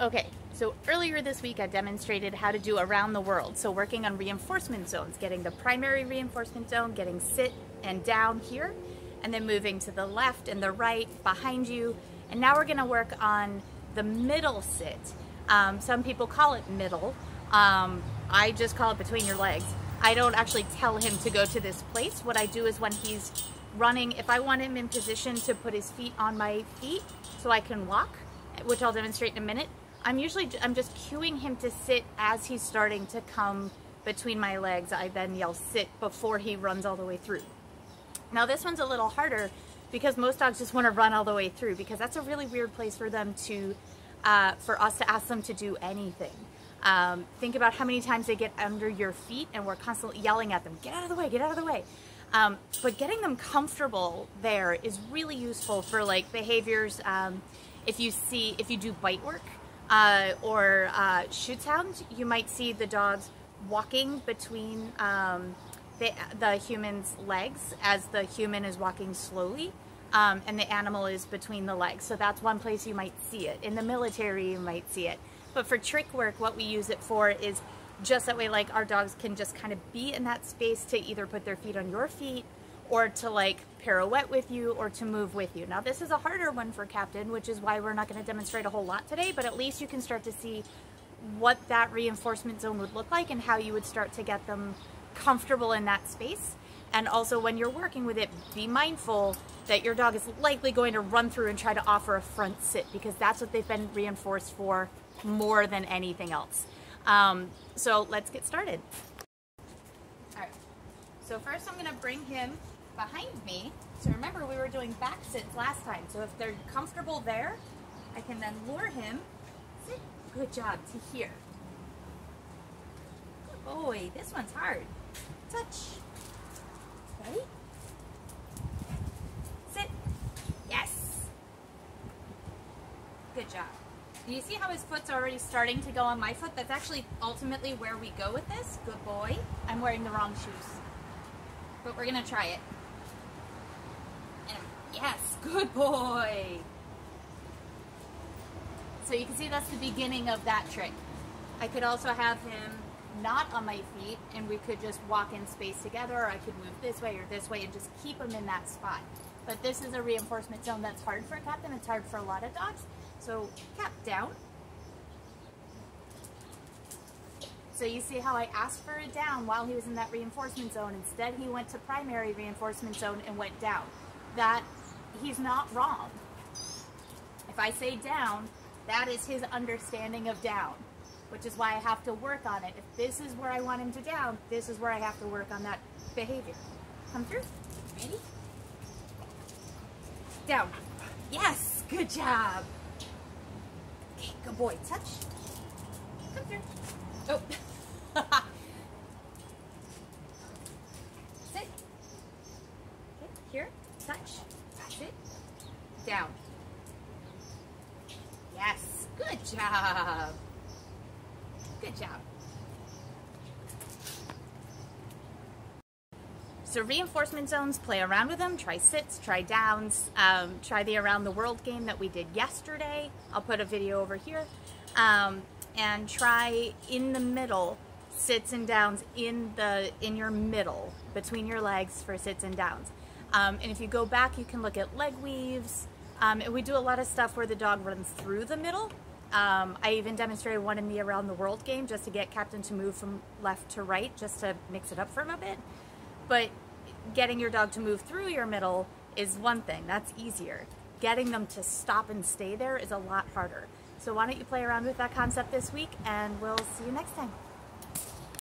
Okay, so earlier this week I demonstrated how to do around the world. So working on reinforcement zones, getting the primary reinforcement zone, getting sit and down here, and then moving to the left and the right behind you. And now we're gonna work on the middle sit. Some people call it middle. I just call it between your legs. I don't actually tell him to go to this place. What I do is when he's running, if I want him in position to put his feet on my feet so I can walk, which I'll demonstrate in a minute, I'm just cueing him to sit as he's starting to come between my legs. I then yell sit before he runs all the way through. Now this one's a little harder because most dogs just want to run all the way through, because that's a really weird place for them to, for us to ask them to do anything. Think about how many times they get under your feet and we're constantly yelling at them, get out of the way, get out of the way. But getting them comfortable there is really useful for like behaviors. If you do bite work, or Schutzhund, you might see the dogs walking between the human's legs as the human is walking slowly, and the animal is between the legs. So that's one place you might see it. In the military, you might see it. But for trick work, what we use it for is just that way, like our dogs can just kind of be in that space to either put their feet on your feet or to like pirouette with you or to move with you. Now this is a harder one for Captain, which is why we're not going to demonstrate a whole lot today, but at least you can start to see what that reinforcement zone would look like and how you would start to get them comfortable in that space. And also when you're working with it, be mindful that your dog is likely going to run through and try to offer a front sit, because that's what they've been reinforced for more than anything else. So let's get started. All right, so first I'm going to bring him behind me. So remember, we were doing back sits last time. So if they're comfortable there, I can then lure him, sit, good job, to here. Good boy, this one's hard. Touch, ready? Sit, yes. Good job. Do you see how his foot's already starting to go on my foot? That's actually ultimately where we go with this. Good boy. I'm wearing the wrong shoes, but we're gonna try it. Yes, good boy. So you can see that's the beginning of that trick. I could also have him not on my feet and we could just walk in space together, or I could move this way or this way and just keep him in that spot. But this is a reinforcement zone that's hard for Captain. It's hard for a lot of dogs. So Cap down. So you see how I asked for a down while he was in that reinforcement zone. Instead, he went to primary reinforcement zone and went down. That he's not wrong. If I say down, that is his understanding of down, which is why I have to work on it. If this is where I want him to down, this is where I have to work on that behavior. Come through, ready? Down, yes, good job. Okay, good boy, touch, come through, oh. Sit, okay, here. Touch, sit, down. Yes, good job. Good job. So reinforcement zones, play around with them, try sits, try downs, try the around the world game that we did yesterday. I'll put a video over here. And try in the middle, sits and downs in your middle, between your legs for sits and downs. And if you go back, you can look at leg weaves. And we do a lot of stuff where the dog runs through the middle. I even demonstrated one in the around the world game just to get Captain to move from left to right, just to mix it up for him a bit. But getting your dog to move through your middle is one thing, that's easier. Getting them to stop and stay there is a lot harder. So why don't you play around with that concept this week, and we'll see you next time.